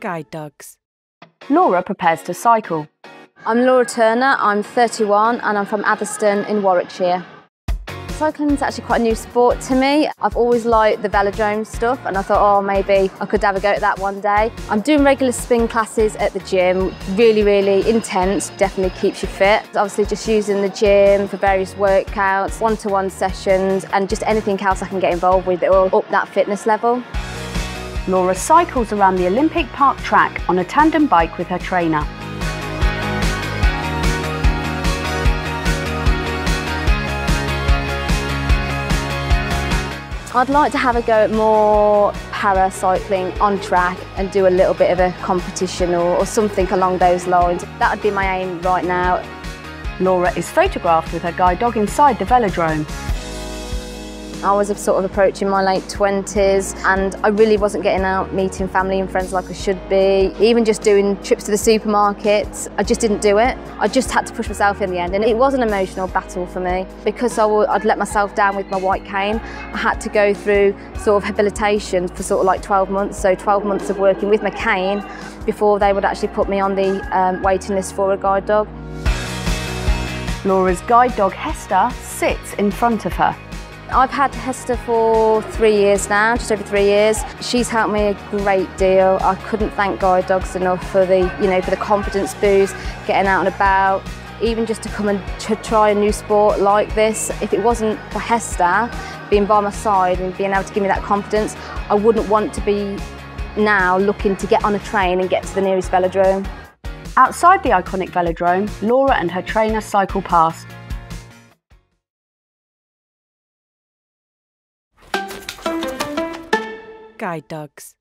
Guide Dogs. Laura prepares to cycle. I'm Laura Turner, I'm 31 and I'm from Atherstone in Warwickshire. Cycling is actually quite a new sport to me. I've always liked the velodrome stuff and I thought, oh, maybe I could have a go at that one day. I'm doing regular spin classes at the gym, really intense, definitely keeps you fit. Obviously just using the gym for various workouts, one-to-one sessions and just anything else I can get involved with that will up that fitness level. Laura cycles around the Olympic Park track on a tandem bike with her trainer. I'd like to have a go at more para-cycling on track and do a little bit of a competition or something along those lines. That would be my aim right now. Laura is photographed with her guide dog inside the velodrome. I was sort of approaching my late 20s and I really wasn't getting out meeting family and friends like I should be. Even just doing trips to the supermarkets, I just didn't do it. I just had to push myself in the end and it was an emotional battle for me. Because I'd let myself down with my white cane, I had to go through sort of habilitation for sort of like 12 months, so 12 months of working with my cane before they would actually put me on the waiting list for a guide dog. Laura's guide dog Hester sits in front of her. I've had Hester for 3 years now, just over 3 years. She's helped me a great deal. I couldn't thank guide dogs enough for the, for the confidence boost, getting out and about, even just to come and to try a new sport like this. If it wasn't for Hester being by my side and being able to give me that confidence, I wouldn't want to be now looking to get on a train and get to the nearest velodrome. Outside the iconic velodrome, Laura and her trainer cycle past. Guide Dogs.